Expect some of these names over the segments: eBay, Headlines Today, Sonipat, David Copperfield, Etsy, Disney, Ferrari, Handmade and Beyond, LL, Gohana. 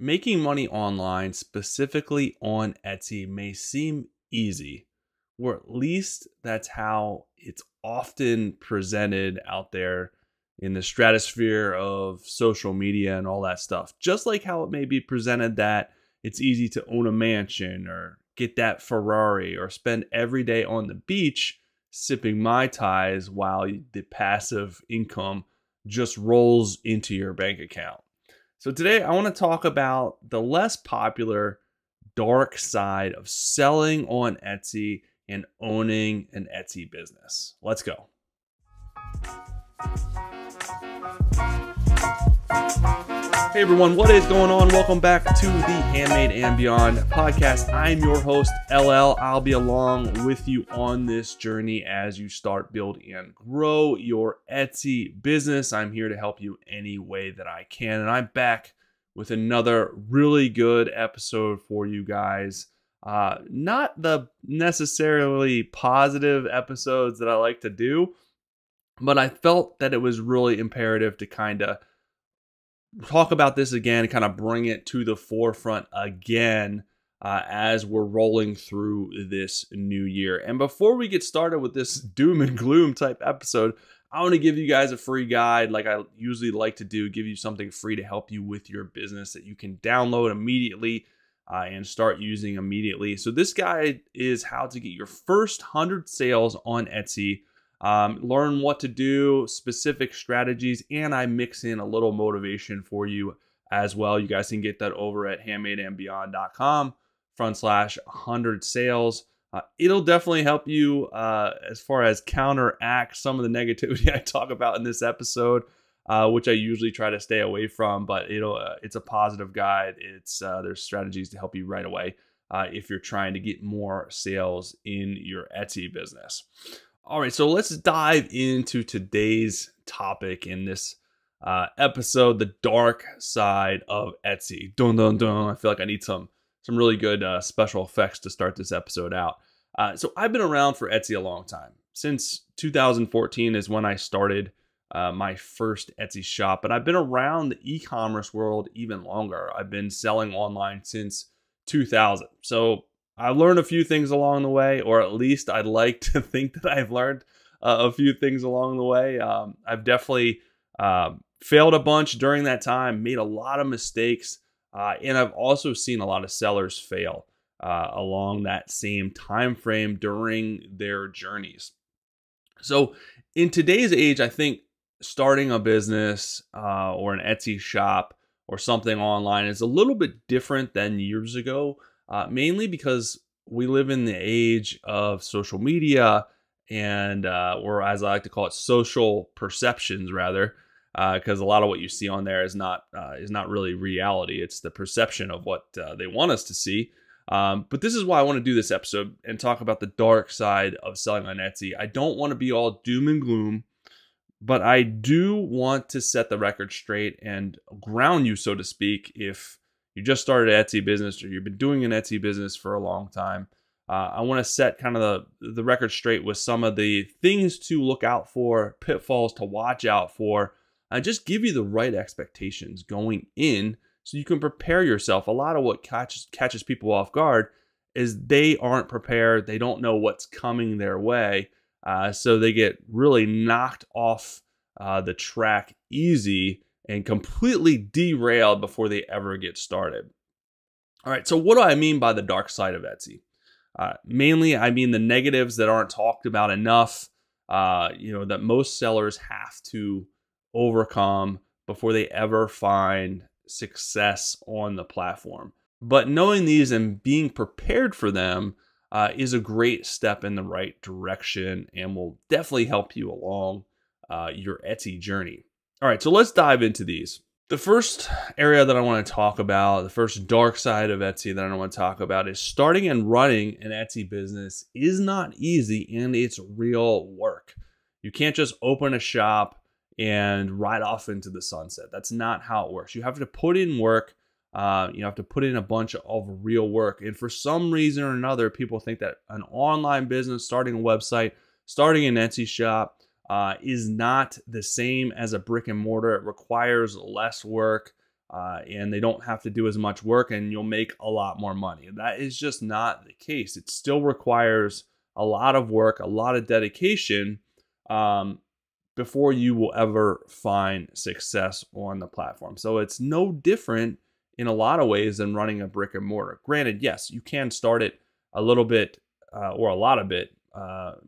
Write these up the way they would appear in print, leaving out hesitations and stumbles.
Making money online, specifically on Etsy, may seem easy, or at least that's how it's often presented out there in the stratosphere of social media and all that stuff. Just like how it may be presented that it's easy to own a mansion or get that Ferrari or spend every day on the beach sipping Mai Tais while the passive income just rolls into your bank account. So today I want to talk about the less popular dark side of selling on Etsy and owning an Etsy business. Let's go. Hey everyone, what is going on? Welcome back to the Handmade and Beyond podcast. I'm your host, LL. I'll be along with you on this journey as you start, build, and grow your Etsy business. I'm here to help you any way that I can. And I'm back with another really good episode for you guys. Not the necessarily positive episodes that I like to do, but I felt that it was really imperative to kind of talk about this again, kind of bring it to the forefront again as we're rolling through this new year. And before we get started with this doom and gloom type episode, I want to give you guys a free guide like I usually like to do, give you something free to help you with your business that you can download immediately and start using immediately. So this guide is how to get your first 100 sales on Etsy. Learn what to do, specific strategies, and I mix in a little motivation for you as well. You guys can get that over at handmadeandbeyond.com/100sales. It'll definitely help you as far as counteract some of the negativity I talk about in this episode, which I usually try to stay away from, but it's a positive guide. There's strategies to help you right away if you're trying to get more sales in your Etsy business. All right, so let's dive into today's topic in this episode, the dark side of Etsy. Dun, dun, dun. I feel like I need some really good special effects to start this episode out. So I've been around for Etsy a long time. Since 2014 is when I started my first Etsy shop, but I've been around the e-commerce world even longer. I've been selling online since 2000. So I've learned a few things along the way, or at least I'd like to think that I've learned a few things along the way. I've definitely failed a bunch during that time, made a lot of mistakes, and I've also seen a lot of sellers fail along that same time frame during their journeys. So in today's age, I think starting a business or an Etsy shop or something online is a little bit different than years ago. Mainly because we live in the age of social media and, or as I like to call it, social perceptions rather, because a lot of what you see on there is not really reality. It's the perception of what they want us to see. But this is why I want to do this episode and talk about the dark side of selling on Etsy. I don't want to be all doom and gloom, but I do want to set the record straight and ground you, so to speak, if you just started an Etsy business or you've been doing an Etsy business for a long time. I want to set kind of the record straight with some of the things to look out for, pitfalls to watch out for, and just give you the right expectations going in so you can prepare yourself. A lot of what catches people off guard is they aren't prepared. They don't know what's coming their way. So they get really knocked off the track easy and completely derailed before they ever get started. All right, so what do I mean by the dark side of Etsy? Mainly, I mean the negatives that aren't talked about enough, that most sellers have to overcome before they ever find success on the platform. But knowing these and being prepared for them is a great step in the right direction and will definitely help you along your Etsy journey. All right, so let's dive into these. The first area that I want to talk about, the first dark side of Etsy that I want to talk about is starting and running an Etsy business is not easy and it's real work. You can't just open a shop and ride off into the sunset. That's not how it works. You have to put in work. You have to put in a bunch of real work. And for some reason or another, people think that an online business, starting a website, starting an Etsy shop, is not the same as a brick and mortar. It requires less work. and they don't have to do as much work, and you'll make a lot more money. That is just not the case. It still requires a lot of work, a lot of dedication before you will ever find success on the platform. So it's no different in a lot of ways than running a brick and mortar. Granted, yes, you can start it a little bit or a lot of bit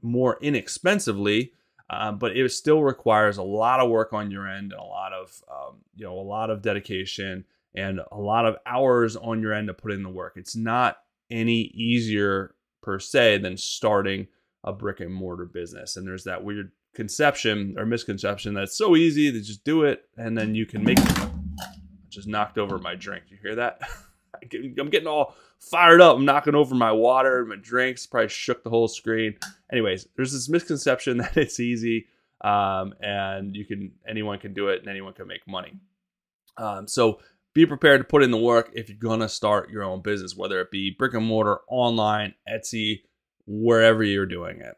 more inexpensively, but it still requires a lot of work on your end, and a lot of a lot of dedication and a lot of hours on your end to put in the work. It's not any easier per se than starting a brick and mortar business. And there's that weird conception or misconception that it's so easy to just do it and then you can make. Just knocked over my drink. You hear that? I'm getting all fired up. I'm knocking over my water, my drinks. Probably shook the whole screen. Anyways, there's this misconception that it's easy and anyone can do it and anyone can make money. So be prepared to put in the work if you're gonna start your own business, whether it be brick and mortar, online, Etsy, wherever you're doing it.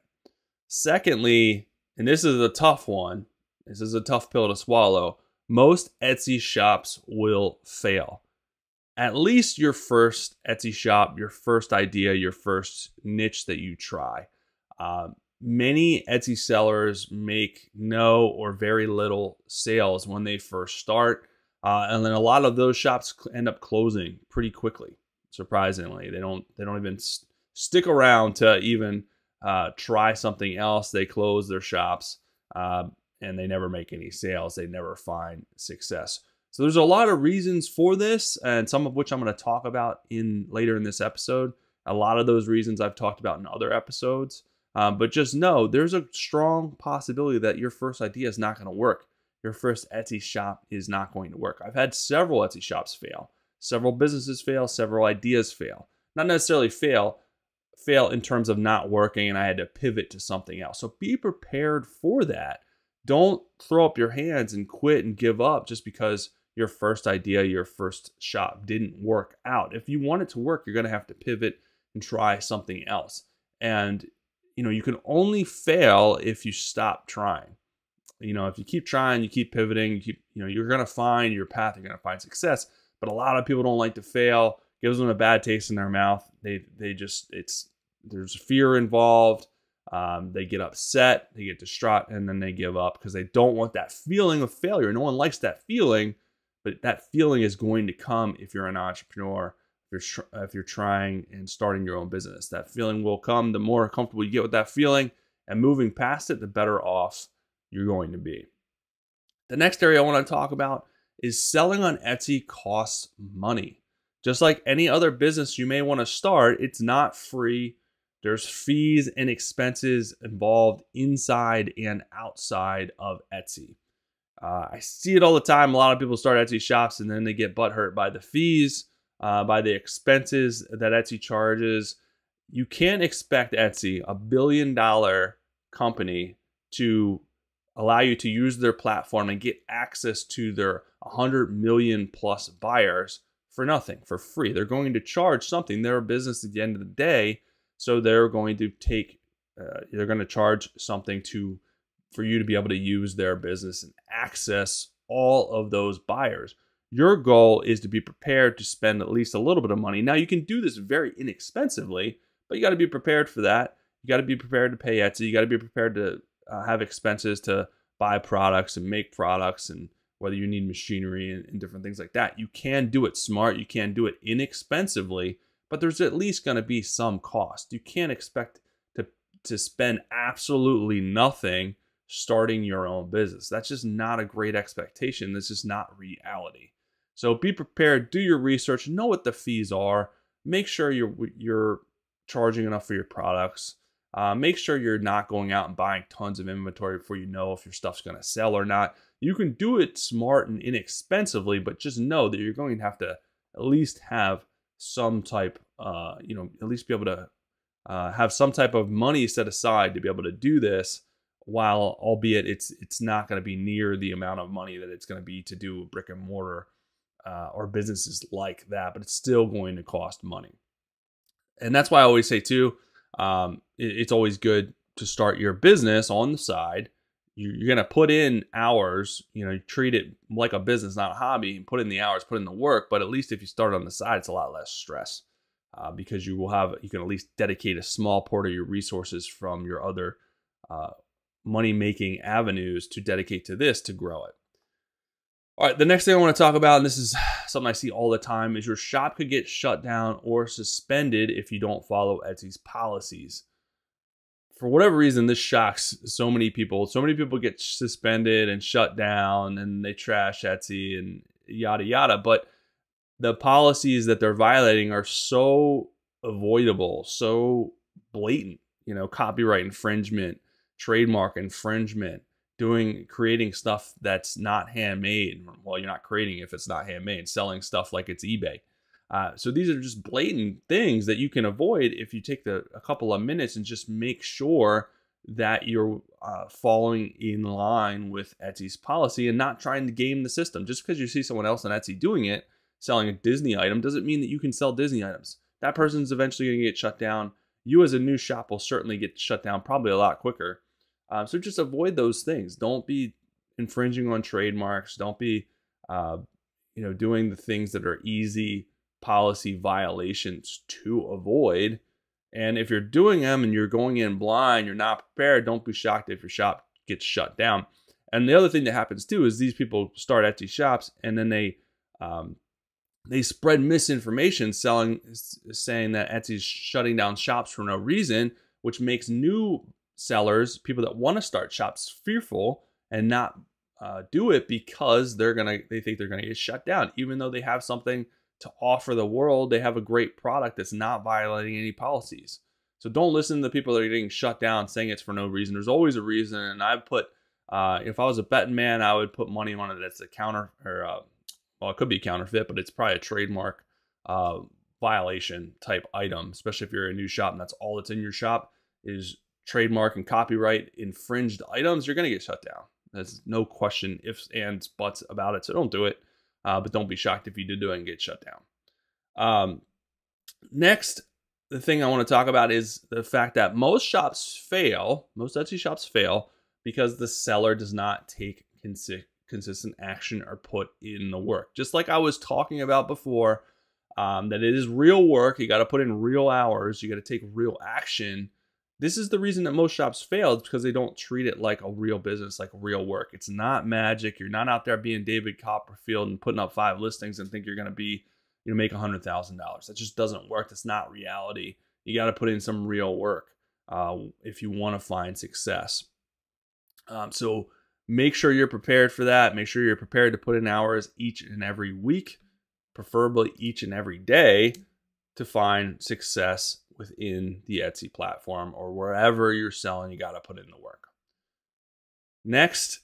Secondly, and this is a tough one. This is a tough pill to swallow. Most Etsy shops will fail. At least your first Etsy shop, your first idea, your first niche that you try. Many Etsy sellers make no or very little sales when they first start. And then a lot of those shops end up closing pretty quickly, surprisingly. They don't even stick around to even try something else. They close their shops. And they never make any sales. They never find success. So there's a lot of reasons for this, and some of which I'm going to talk about later in this episode. A lot of those reasons I've talked about in other episodes. But just know there's a strong possibility that your first idea is not going to work. Your first Etsy shop is not going to work. I've had several Etsy shops fail. Several businesses fail. Several ideas fail. Not necessarily fail in terms of not working, and I had to pivot to something else. So be prepared for that. Don't throw up your hands and quit and give up just because your first idea, your first shop didn't work out. If you want it to work, you're going to have to pivot and try something else. And, you can only fail if you stop trying. If you keep trying, you keep pivoting, you keep, you're going to find your path, you're going to find success. But a lot of people don't like to fail. It gives them a bad taste in their mouth. There's fear involved. They get upset, they get distraught, and then they give up because they don't want that feeling of failure. No one likes that feeling, but that feeling is going to come if you're an entrepreneur, if you're trying and starting your own business. That feeling will come. The more comfortable you get with that feeling and moving past it, the better off you're going to be. The next area I want to talk about is selling on Etsy costs money. Just like any other business you may want to start, it's not free. There's fees and expenses involved inside and outside of Etsy. I see it all the time. A lot of people start Etsy shops and then they get butthurt by the fees, by the expenses that Etsy charges. You can't expect Etsy, a billion-dollar company, to allow you to use their platform and get access to their 100 million plus buyers for nothing, for free. They're going to charge something. They're a business at the end of the day. So they're going to charge something for you to be able to use their business and access all of those buyers. Your goal is to be prepared to spend at least a little bit of money. Now you can do this very inexpensively, but you got to be prepared for that. You got to be prepared to pay Etsy. You got to be prepared to have expenses to buy products and make products, and whether you need machinery and different things like that. You can do it smart. You can do it inexpensively. But there's at least going to be some cost. You can't expect to spend absolutely nothing starting your own business. That's just not a great expectation. This is not reality. So be prepared, do your research, know what the fees are, make sure you're charging enough for your products, make sure you're not going out and buying tons of inventory before you know if your stuff's going to sell or not. You can do it smart and inexpensively, but just know that you're going to have to at least have some type, at least be able to have some type of money set aside to be able to do this, while albeit it's not going to be near the amount of money that it's going to be to do brick and mortar or businesses like that, but it's still going to cost money. And that's why I always say too, it's always good to start your business on the side you're going to put in hours, you know, you treat it like a business, not a hobby, and put in the hours, put in the work. But at least if you start on the side, it's a lot less stress because you will have, you can at least dedicate a small part of your resources from your other money-making avenues to dedicate to this to grow it. All right, the next thing I want to talk about, and this is something I see all the time, is your shop could get shut down or suspended if you don't follow Etsy's policies. For whatever reason, this shocks so many people. So many people get suspended and shut down and they trash Etsy and yada, yada. But the policies that they're violating are so avoidable, so blatant, you know, copyright infringement, trademark infringement, creating stuff that's not handmade. Well, you're not creating if it's not handmade, selling stuff like it's eBay. So these are just blatant things that you can avoid if you take a couple of minutes and just make sure that you're following in line with Etsy's policy and not trying to game the system. Just because you see someone else on Etsy doing it, selling a Disney item, doesn't mean that you can sell Disney items. That person's eventually going to get shut down. You as a new shop will certainly get shut down, probably a lot quicker. So just avoid those things. Don't be infringing on trademarks. Don't be you know, doing the things that are easy policy violations to avoid. And if you're doing them and you're going in blind, you're not prepared, don't be shocked if your shop gets shut down. And the other thing that happens too is these people start Etsy shops and then they spread misinformation saying that Etsy's shutting down shops for no reason, which makes new sellers, people that want to start shops, fearful and not do it because they think they're gonna get shut down, even though they have something to offer the world. They have a great product that's not violating any policies. So don't listen to the people that are getting shut down saying it's for no reason. There's always a reason. And I put, if I was a betting man, I would put money on it. That's a well, it could be counterfeit, but it's probably a trademark violation type item, especially if you're a new shop and that's all that's in your shop is trademark and copyright infringed items. You're going to get shut down. There's no question, ifs, ands, buts about it. So don't do it. But don't be shocked if you did do it and get shut down. Next, the thing I want to talk about is the fact that most shops fail, most Etsy shops fail because the seller does not take consistent action or put in the work. Just like I was talking about before, that it is real work. You got to put in real hours. You got to take real action. This is the reason that most shops fail, because they don't treat it like a real business, like real work. It's not magic. You're not out there being David Copperfield and putting up 5 listings and think you're going to be, you know, make $100,000. That just doesn't work. That's not reality. You got to put in some real work if you want to find success. So make sure you're prepared for that. Make sure you're prepared to put in hours each and every week, preferably each and every day, to find success within the Etsy platform or wherever you're selling. You got to put in the work. Next,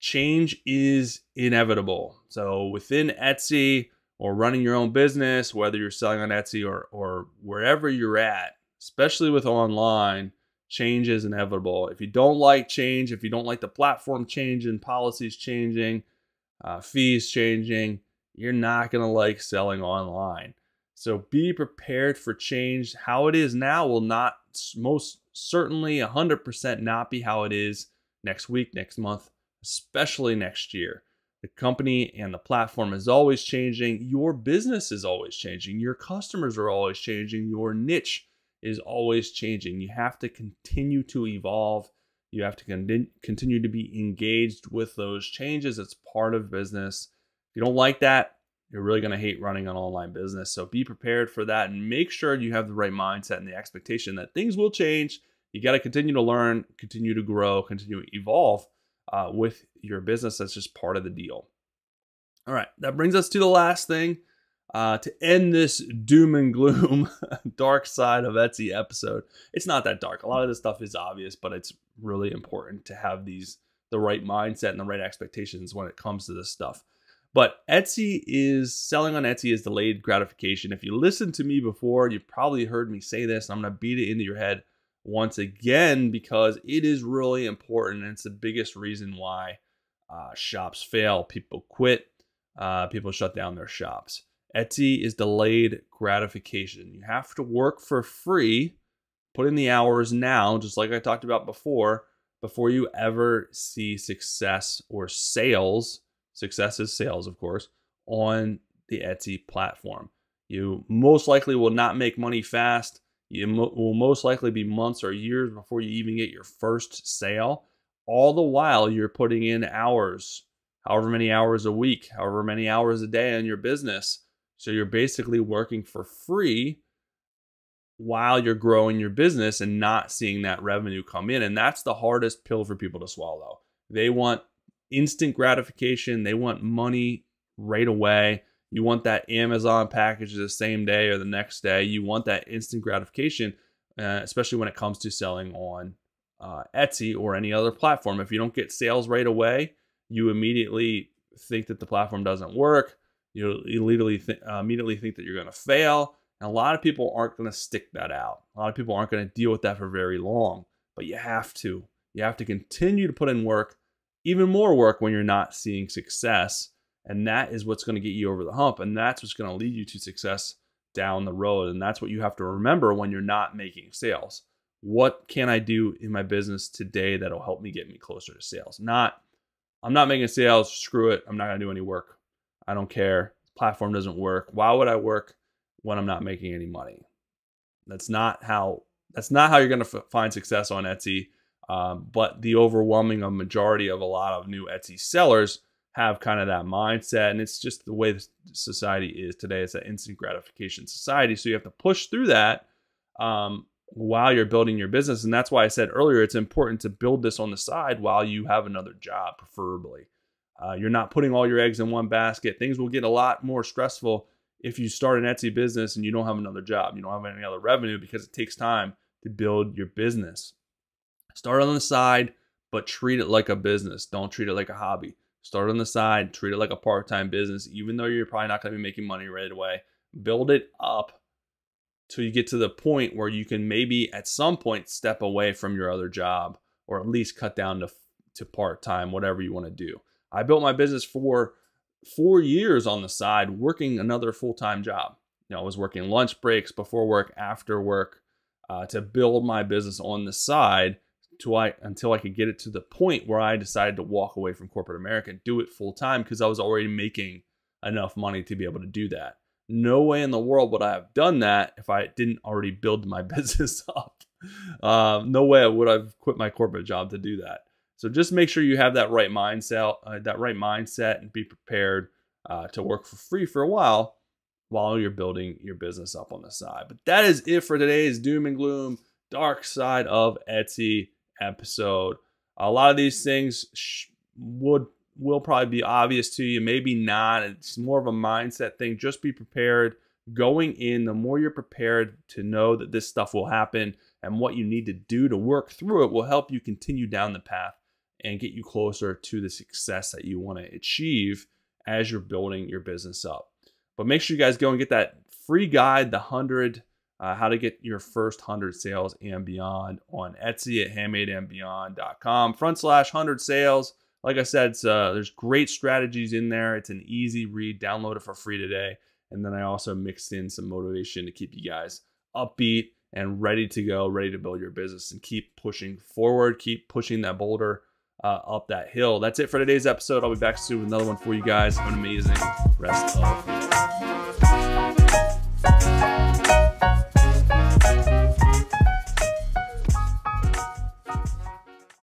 change is inevitable. So within Etsy or running your own business, whether you're selling on Etsy or wherever you're at, especially with online, change is inevitable. If you don't like change, if you don't like the platform changing, policies changing, fees changing, you're not going to like selling online. So be prepared for change. How it is now will not, most certainly 100% not be how it is next week, next month, especially next year. The company and the platform is always changing. Your business is always changing. Your customers are always changing. Your niche is always changing. You have to continue to evolve. You have to continue to be engaged with those changes. It's part of business. If you don't like that, you're really going to hate running an online business. So be prepared for that and make sure you have the right mindset and the expectation that things will change. You got to continue to learn, continue to grow, continue to evolve with your business. That's just part of the deal. All right, that brings us to the last thing to end this doom and gloom dark side of Etsy episode. It's not that dark. A lot of this stuff is obvious, but it's really important to have the right mindset and the right expectations when it comes to this stuff. But selling on Etsy is delayed gratification. If you listened to me before, you probably heard me say this. I'm going to beat it into your head once again because it is really important. And it's the biggest reason why shops fail. People quit. People shut down their shops. Etsy is delayed gratification. You have to work for free. Put in the hours now, just like I talked about before, before you ever see success or sales, success is sales, of course, on the Etsy platform. You most likely will not make money fast. You will most likely be months or years before you even get your first sale. All the while you're putting in hours, however many hours a week, however many hours a day on your business. So you're basically working for free while you're growing your business and not seeing that revenue come in. And that's the hardest pill for people to swallow. They want instant gratification. They want money right away. You want that Amazon package the same day or the next day. You want that instant gratification, especially when it comes to selling on Etsy or any other platform. If you don't get sales right away, you immediately think that the platform doesn't work. You immediately think that you're going to fail. And a lot of people aren't going to stick that out. A lot of people aren't going to deal with that for very long, but you have to. You have to continue to put in work, even more work when you're not seeing success. And that is what's going to get you over the hump. And that's what's going to lead you to success down the road. And that's what you have to remember when you're not making sales. What can I do in my business today that'll help me get me closer to sales? Not, I'm not making sales, screw it. I'm not going to do any work. I don't care. The platform doesn't work. Why would I work when I'm not making any money? That's not how you're going to find success on Etsy. But the overwhelming majority of a lot of new Etsy sellers have kind of that mindset. And it's just the way society is today. It's an instant gratification society. So you have to push through that while you're building your business. And that's why I said earlier, it's important to build this on the side while you have another job, preferably. You're not putting all your eggs in one basket. Things will get a lot more stressful if you start an Etsy business and you don't have another job, you don't have any other revenue, because it takes time to build your business. Start on the side, but treat it like a business. Don't treat it like a hobby. Start on the side, treat it like a part-time business, even though you're probably not going to be making money right away. Build it up till you get to the point where you can maybe at some point step away from your other job, or at least cut down to part-time, whatever you want to do. I built my business for 4 years on the side, working another full-time job. You know, I was working lunch breaks, before work, after work, to build my business on the side until I could get it to the point where I decided to walk away from corporate America and do it full-time, because I was already making enough money to be able to do that. No way in the world would I have done that if I didn't already build my business up. No way would I have quit my corporate job to do that. So just make sure you have that right mindset, and be prepared to work for free for a while you're building your business up on the side. But that is it for today's doom and gloom, dark side of Etsy episode. A lot of these things will probably be obvious to you, maybe not. It's more of a mindset thing. Just be prepared going in. The more you're prepared to know that this stuff will happen and what you need to do to work through it, will help you continue down the path and get you closer to the success that you want to achieve as you're building your business up. But make sure you guys go and get that free guide, the 100, how to get your first 100 sales and beyond, on Etsy at handmadeandbeyond.com. /100 sales. Like I said, there's great strategies in there. It's an easy read. Download it for free today. And then I also mixed in some motivation to keep you guys upbeat and ready to go, ready to build your business and keep pushing forward, keep pushing that boulder up that hill. That's it for today's episode. I'll be back soon with another one for you guys. Have an amazing rest of the day.